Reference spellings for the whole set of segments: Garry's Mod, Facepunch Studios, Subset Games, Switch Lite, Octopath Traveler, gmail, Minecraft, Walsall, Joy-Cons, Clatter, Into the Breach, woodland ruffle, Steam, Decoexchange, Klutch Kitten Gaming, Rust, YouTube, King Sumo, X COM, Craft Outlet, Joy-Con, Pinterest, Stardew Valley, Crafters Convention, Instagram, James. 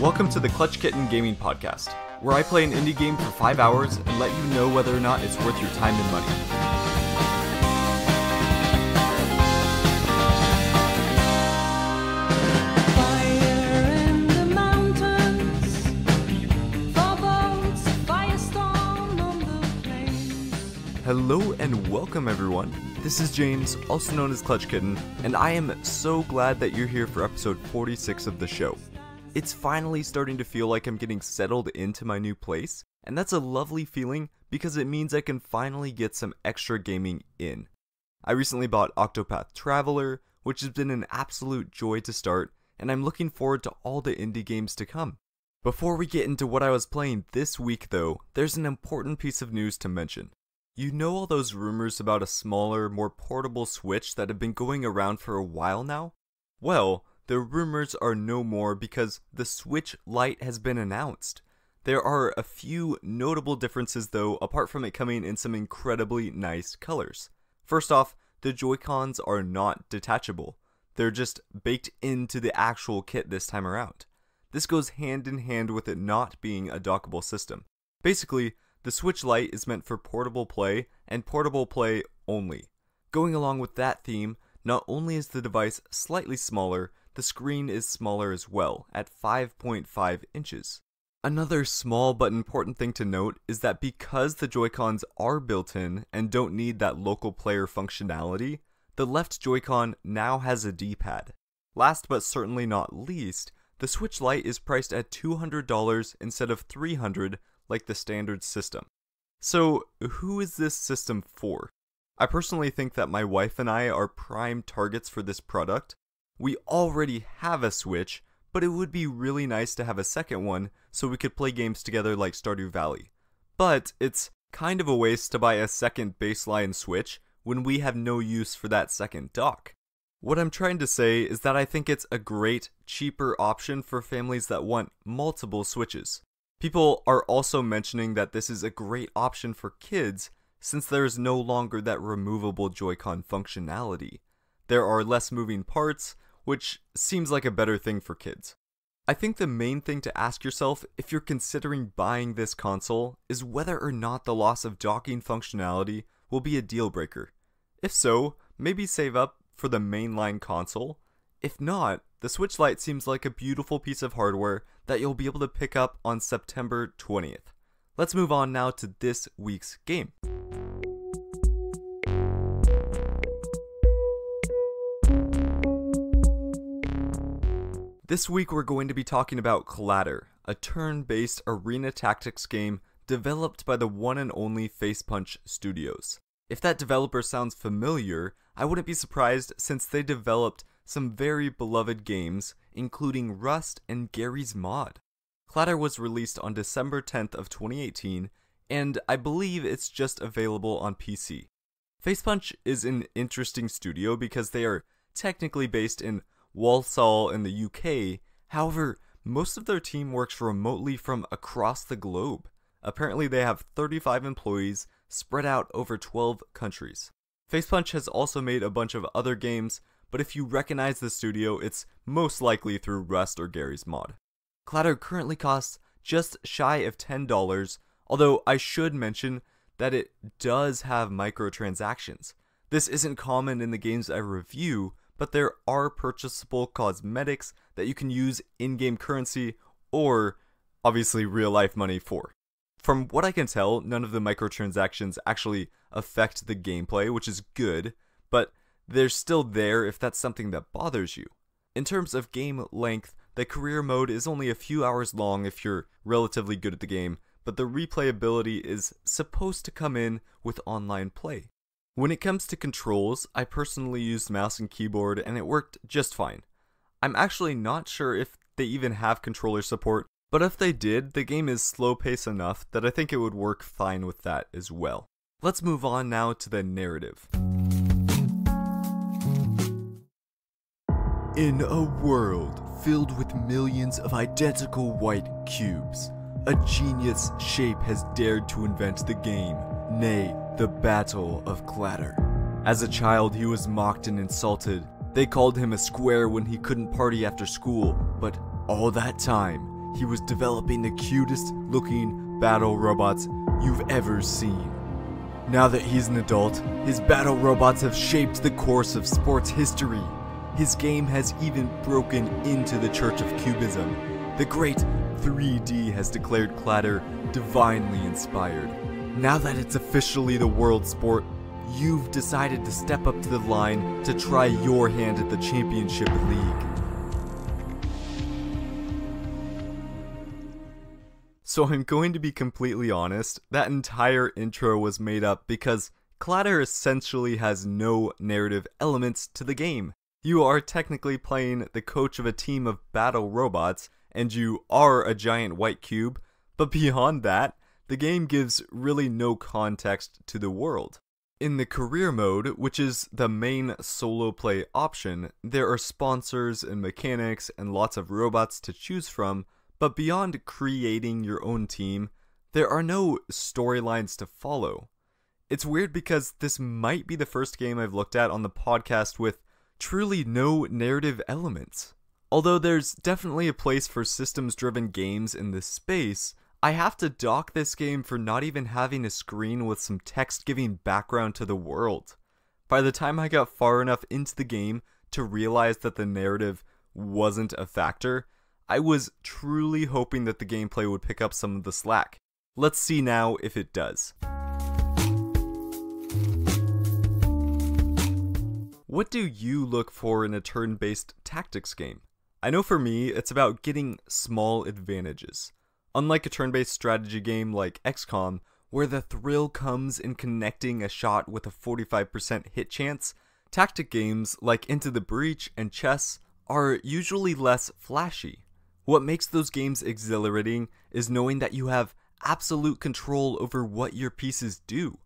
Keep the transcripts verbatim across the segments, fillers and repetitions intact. Welcome to the Klutch Kitten Gaming Podcast, where I play an indie game for five hours and let you know whether or not it's worth your time and money. Hello and welcome everyone. This is James, also known as Klutch Kitten, and I am so glad that you're here for episode forty-six of the show. It's finally starting to feel like I'm getting settled into my new place, and that's a lovely feeling because it means I can finally get some extra gaming in. I recently bought Octopath Traveler, which has been an absolute joy to start, and I'm looking forward to all the indie games to come. Before we get into what I was playing this week though, there's an important piece of news to mention. You know all those rumors about a smaller, more portable Switch that have been going around for a while now? Well, the rumors are no more because the Switch Lite has been announced. There are a few notable differences though, apart from it coming in some incredibly nice colors. First off, the Joy-Cons are not detachable. They're just baked into the actual kit this time around. This goes hand in hand with it not being a dockable system. Basically, the Switch Lite is meant for portable play, and portable play only. Going along with that theme, not only is the device slightly smaller, the screen is smaller as well, at five point five inches. Another small but important thing to note is that because the Joy-Cons are built in and don't need that local player functionality, the left Joy-Con now has a D-pad. Last but certainly not least, the Switch Lite is priced at two hundred dollars instead of three hundred dollars like the standard system. So, who is this system for? I personally think that my wife and I are prime targets for this product. We already have a Switch, but it would be really nice to have a second one so we could play games together like Stardew Valley. But it's kind of a waste to buy a second baseline Switch when we have no use for that second dock. What I'm trying to say is that I think it's a great, cheaper option for families that want multiple Switches. People are also mentioning that this is a great option for kids since there is no longer that removable Joy-Con functionality. There are less moving parts, which seems like a better thing for kids. I think the main thing to ask yourself if you're considering buying this console is whether or not the loss of docking functionality will be a deal breaker. If so, maybe save up for the mainline console. If not, the Switch Lite seems like a beautiful piece of hardware that you'll be able to pick up on September twentieth. Let's move on now to this week's game. This week we're going to be talking about Clatter, a turn-based arena tactics game developed by the one and only Facepunch Studios. If that developer sounds familiar, I wouldn't be surprised since they developed some very beloved games, including Rust and Garry's Mod. Clatter was released on December tenth of twenty eighteen, and I believe it's just available on P C. Facepunch is an interesting studio because they are technically based in Walsall in the U K, however, most of their team works remotely from across the globe. Apparently they have thirty-five employees spread out over twelve countries. Facepunch has also made a bunch of other games, but if you recognize the studio, it's most likely through Rust or Garry's Mod. Clatter currently costs just shy of ten dollars, although I should mention that it does have microtransactions. This isn't common in the games I review, but there are purchasable cosmetics that you can use in-game currency or, obviously, real-life money for. From what I can tell, none of the microtransactions actually affect the gameplay, which is good, but they're still there if that's something that bothers you. In terms of game length, the career mode is only a few hours long if you're relatively good at the game, but the replayability is supposed to come in with online play. When it comes to controls, I personally used mouse and keyboard and it worked just fine. I'm actually not sure if they even have controller support, but if they did, the game is slow paced enough that I think it would work fine with that as well. Let's move on now to the narrative. In a world filled with millions of identical white cubes, a genius shape has dared to invent the game, nay, the Battle of Clatter. As a child, he was mocked and insulted. They called him a square when he couldn't party after school, but all that time, he was developing the cutest looking battle robots you've ever seen. Now that he's an adult, his battle robots have shaped the course of sports history. His game has even broken into the Church of Cubism. The great three D has declared Clatter divinely inspired. Now that it's officially the world sport, you've decided to step up to the line to try your hand at the Championship League. So I'm going to be completely honest, that entire intro was made up because Clatter essentially has no narrative elements to the game. You are technically playing the coach of a team of battle robots, and you are a giant white cube, but beyond that, the game gives really no context to the world. In the career mode, which is the main solo play option, there are sponsors and mechanics and lots of robots to choose from, but beyond creating your own team, there are no storylines to follow. It's weird because this might be the first game I've looked at on the podcast with truly no narrative elements. Although there's definitely a place for systems-driven games in this space, I have to dock this game for not even having a screen with some text giving background to the world. By the time I got far enough into the game to realize that the narrative wasn't a factor, I was truly hoping that the gameplay would pick up some of the slack. Let's see now if it does. What do you look for in a turn-based tactics game? I know for me, it's about getting small advantages. Unlike a turn-based strategy game like X COM, where the thrill comes in connecting a shot with a forty-five percent hit chance, tactic games like Into the Breach and chess are usually less flashy. What makes those games exhilarating is knowing that you have absolute control over what your pieces do.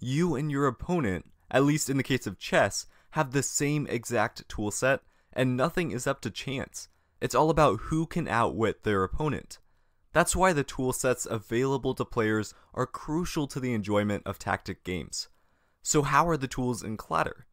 You and your opponent, at least in the case of chess, have the same exact toolset, and nothing is up to chance. It's all about who can outwit their opponent. That's why the toolsets available to players are crucial to the enjoyment of tactic games. So how are the tools in Clatter?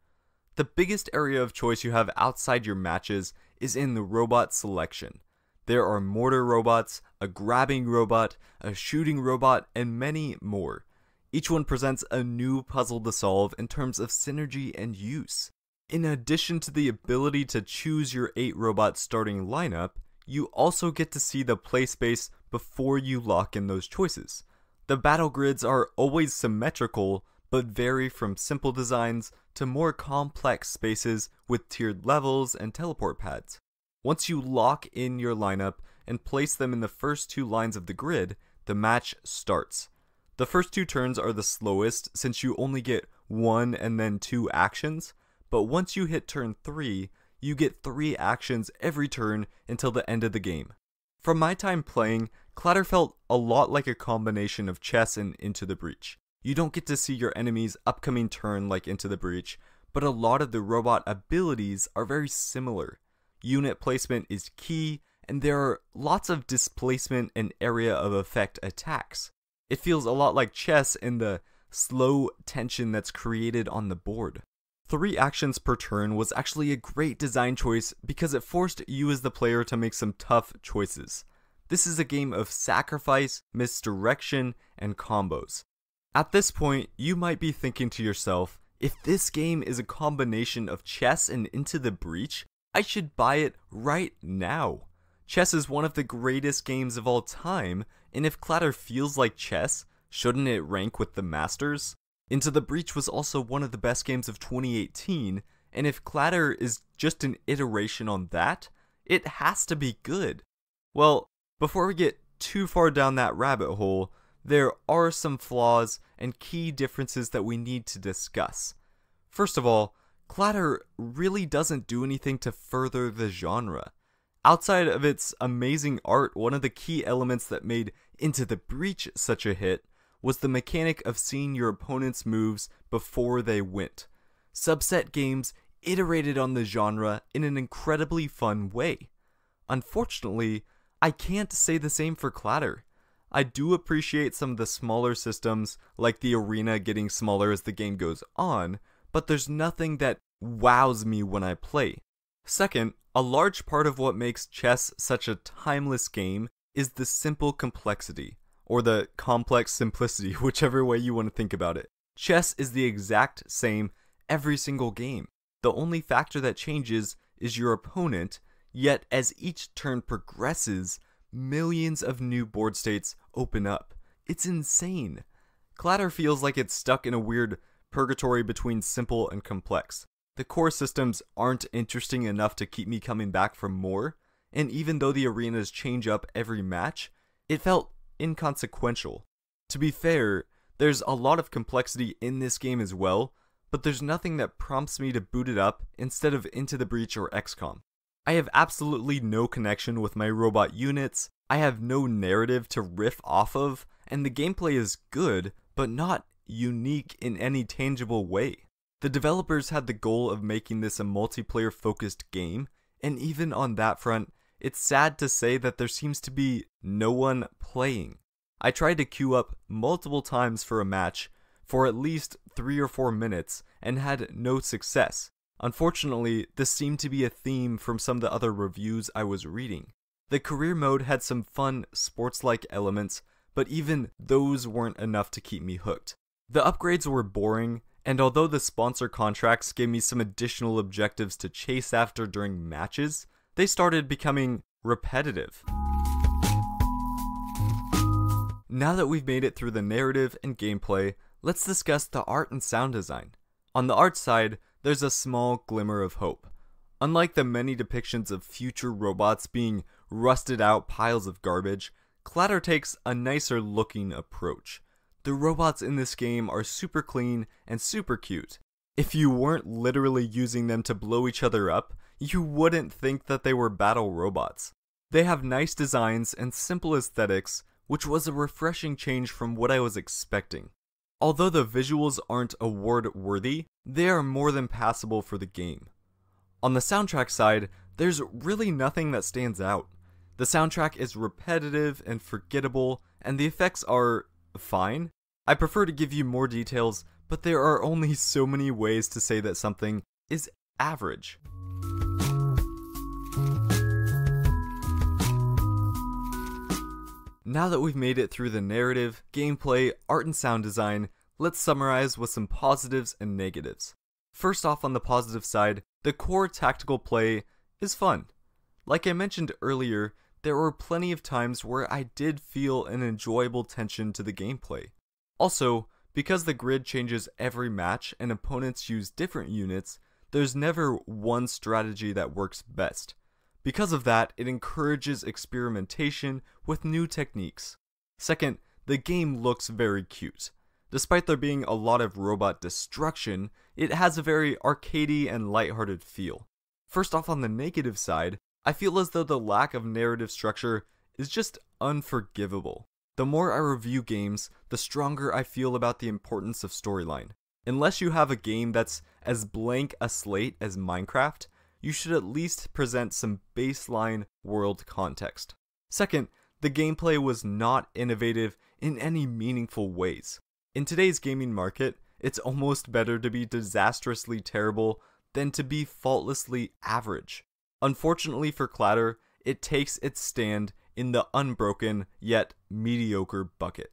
The biggest area of choice you have outside your matches is in the robot selection. There are mortar robots, a grabbing robot, a shooting robot, and many more. Each one presents a new puzzle to solve in terms of synergy and use. In addition to the ability to choose your eight robot starting lineup, you also get to see the play space before you lock in those choices. The battle grids are always symmetrical, but vary from simple designs to more complex spaces with tiered levels and teleport pads. Once you lock in your lineup and place them in the first two lines of the grid, the match starts. The first two turns are the slowest since you only get one and then two actions, but once you hit turn three, you get three actions every turn until the end of the game. From my time playing, Clatter felt a lot like a combination of chess and Into the Breach. You don't get to see your enemy's upcoming turn like Into the Breach, but a lot of the robot abilities are very similar. Unit placement is key, and there are lots of displacement and area of effect attacks. It feels a lot like chess in the slow tension that's created on the board. Three actions per turn was actually a great design choice because it forced you as the player to make some tough choices. This is a game of sacrifice, misdirection, and combos. At this point, you might be thinking to yourself, if this game is a combination of chess and Into the Breach, I should buy it right now. Chess is one of the greatest games of all time, and if Clatter feels like chess, shouldn't it rank with the masters? Into the Breach was also one of the best games of twenty eighteen, and if Clatter is just an iteration on that, it has to be good. Well, before we get too far down that rabbit hole, there are some flaws and key differences that we need to discuss. First of all, Clatter really doesn't do anything to further the genre. Outside of its amazing art, one of the key elements that made Into the Breach such a hit was the mechanic of seeing your opponent's moves before they went. Subset Games iterated on the genre in an incredibly fun way. Unfortunately, I can't say the same for Clatter. I do appreciate some of the smaller systems, like the arena getting smaller as the game goes on, but there's nothing that wows me when I play. Second, a large part of what makes chess such a timeless game is the simple complexity, or the complex simplicity, whichever way you want to think about it. Chess is the exact same every single game. The only factor that changes is your opponent, yet as each turn progresses, millions of new board states open up. It's insane. Clatter feels like it's stuck in a weird purgatory between simple and complex. The core systems aren't interesting enough to keep me coming back for more, and even though the arenas change up every match, it felt inconsequential. To be fair, there's a lot of complexity in this game as well, but there's nothing that prompts me to boot it up instead of Into the Breach or X COM. I have absolutely no connection with my robot units, I have no narrative to riff off of, and the gameplay is good, but not unique in any tangible way. The developers had the goal of making this a multiplayer-focused game, and even on that front, it's sad to say that there seems to be no one playing. I tried to queue up multiple times for a match, for at least three or four minutes, and had no success. Unfortunately, this seemed to be a theme from some of the other reviews I was reading. The career mode had some fun, sports-like elements, but even those weren't enough to keep me hooked. The upgrades were boring, and although the sponsor contracts gave me some additional objectives to chase after during matches, they started becoming repetitive. Now that we've made it through the narrative and gameplay, let's discuss the art and sound design. On the art side, there's a small glimmer of hope. Unlike the many depictions of future robots being rusted out piles of garbage, Clatter takes a nicer looking approach. The robots in this game are super clean and super cute. If you weren't literally using them to blow each other up, you wouldn't think that they were battle robots. They have nice designs and simple aesthetics, which was a refreshing change from what I was expecting. Although the visuals aren't award-worthy, they are more than passable for the game. On the soundtrack side, there's really nothing that stands out. The soundtrack is repetitive and forgettable, and the effects are fine. I prefer to give you more details, but there are only so many ways to say that something is average. Now that we've made it through the narrative, gameplay, art and sound design, let's summarize with some positives and negatives. First off, on the positive side, the core tactical play is fun. Like I mentioned earlier, there were plenty of times where I did feel an enjoyable tension to the gameplay. Also, because the grid changes every match and opponents use different units, there's never one strategy that works best. Because of that, it encourages experimentation with new techniques. Second, the game looks very cute. Despite there being a lot of robot destruction, it has a very arcadey and lighthearted feel. First off, on the negative side, I feel as though the lack of narrative structure is just unforgivable. The more I review games, the stronger I feel about the importance of storyline. Unless you have a game that's as blank a slate as Minecraft, you should at least present some baseline world context. Second, the gameplay was not innovative in any meaningful ways. In today's gaming market, it's almost better to be disastrously terrible than to be faultlessly average. Unfortunately for Clatter, it takes its stand in the unbroken yet mediocre bucket.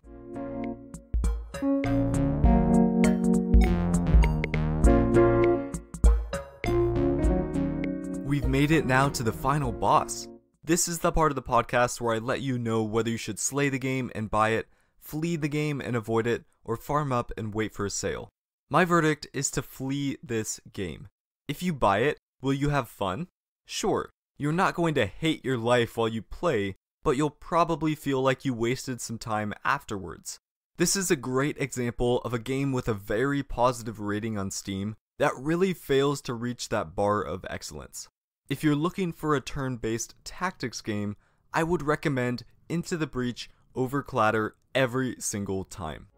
We've made it now to the final boss. This is the part of the podcast where I let you know whether you should slay the game and buy it, flee the game and avoid it, or farm up and wait for a sale. My verdict is to flee this game. If you buy it, will you have fun? Sure, you're not going to hate your life while you play, but you'll probably feel like you wasted some time afterwards. This is a great example of a game with a very positive rating on Steam that really fails to reach that bar of excellence. If you're looking for a turn-based tactics game, I would recommend Into the Breach over Clatter every single time.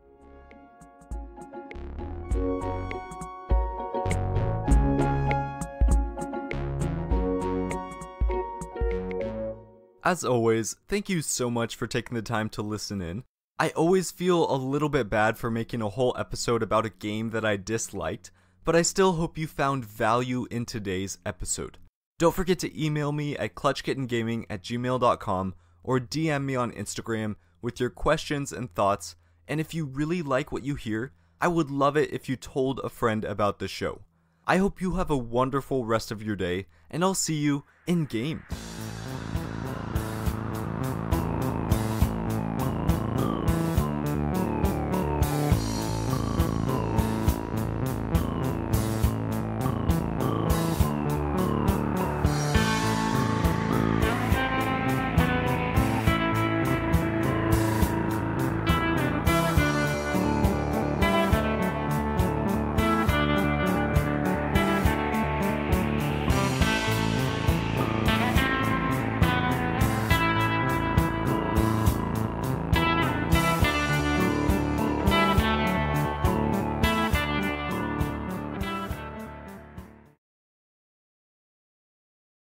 As always, thank you so much for taking the time to listen in. I always feel a little bit bad for making a whole episode about a game that I disliked, but I still hope you found value in today's episode. Don't forget to email me at Klutch Kitten Gaming at gmail dot com or D M me on Instagram with your questions and thoughts, and if you really like what you hear, I would love it if you told a friend about the show. I hope you have a wonderful rest of your day, and I'll see you in game.